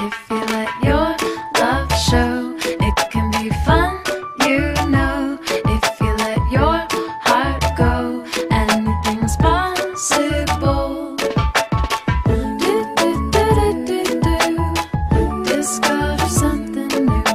If you let your love show, it can be fun, you know. If you let your heart go, anything's possible. Do do do do do do, discover something new.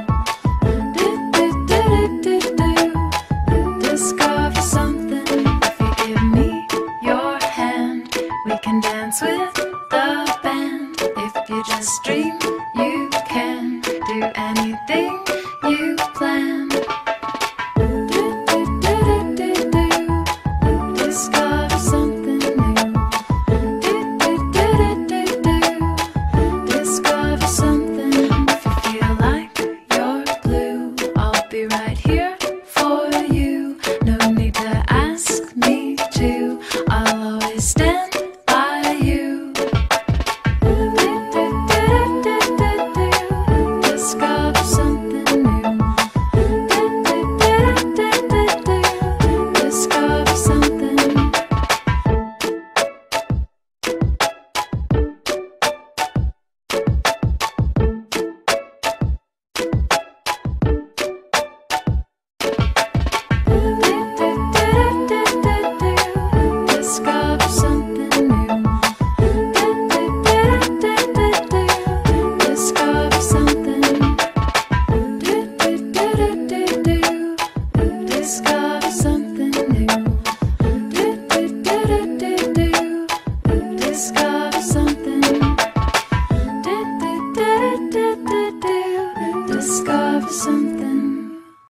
Do do do do do do, discover something new. If you give me your hand, we can dance with the band. If you just dream, you can do anything you plan. Do do do do do do, discover something new. Do do do do do do, discover something. If you feel like you're blue, I'll be right here for you. No need to ask me to, I'll always stand. Discover something.